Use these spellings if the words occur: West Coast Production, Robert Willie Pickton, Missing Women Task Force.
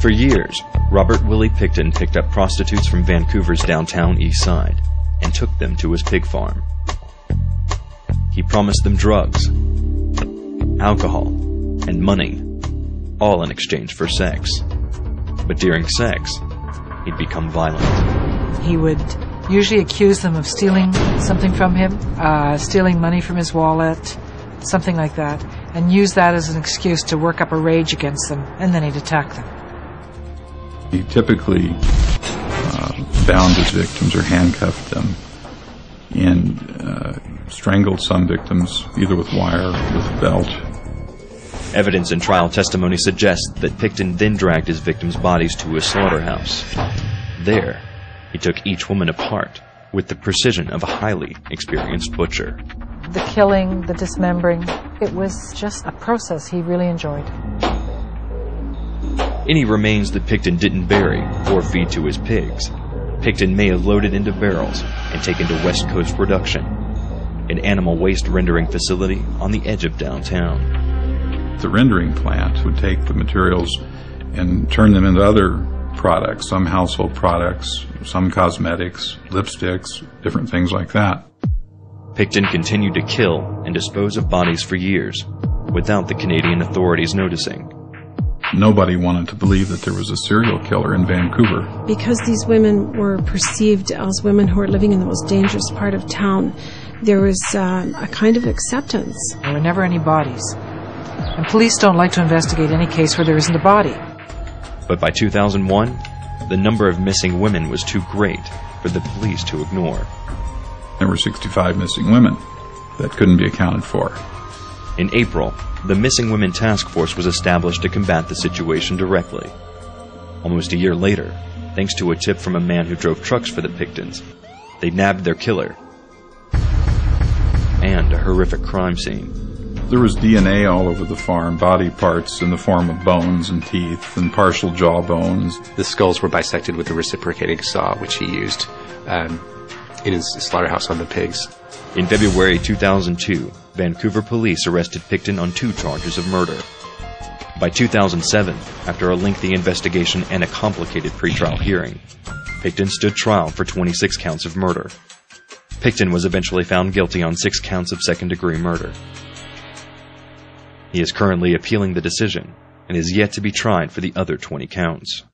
For years, Robert Willie Pickton picked up prostitutes from Vancouver's downtown east side and took them to his pig farm. He promised them drugs, alcohol, and money, all in exchange for sex. But during sex, he'd become violent. He would usually accuse them of stealing something from him, stealing money from his wallet, something like that, and use that as an excuse to work up a rage against them, and then he'd attack them. He typically bound his victims or handcuffed them and strangled some victims, either with wire or with a belt. Evidence and trial testimony suggests that Pickton then dragged his victims' bodies to a slaughterhouse. There, he took each woman apart with the precision of a highly experienced butcher. The killing, the dismembering, it was just a process he really enjoyed. Any remains that Pickton didn't bury or feed to his pigs, Pickton may have loaded into barrels and taken to West Coast Production, an animal waste rendering facility on the edge of downtown. The rendering plant would take the materials and turn them into other products, some household products, some cosmetics, lipsticks, different things like that. Pickton continued to kill and dispose of bodies for years without the Canadian authorities noticing. Nobody wanted to believe that there was a serial killer in Vancouver. Because these women were perceived as women who were living in the most dangerous part of town, there was a kind of acceptance. There were never any bodies. And police don't like to investigate any case where there isn't a body. But by 2001, the number of missing women was too great for the police to ignore. There were 65 missing women that couldn't be accounted for. In April, the Missing Women Task Force was established to combat the situation directly. Almost a year later, thanks to a tip from a man who drove trucks for the Picktons, they nabbed their killer and a horrific crime scene. There was DNA all over the farm, body parts in the form of bones and teeth and partial jaw bones. The skulls were dissected with a reciprocating saw, which he used in his slaughterhouse on the pigs. In February 2002, Vancouver police arrested Pickton on 2 charges of murder. By 2007, after a lengthy investigation and a complicated pretrial hearing, Pickton stood trial for 26 counts of murder. Pickton was eventually found guilty on 6 counts of second-degree murder. He is currently appealing the decision and is yet to be tried for the other 20 counts.